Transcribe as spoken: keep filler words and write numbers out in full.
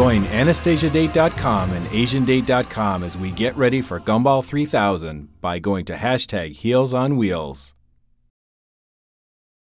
Join Anastasia Date dot com and Asian Date dot com as we get ready for Gumball three thousand by going to hashtag Heels on Wheels.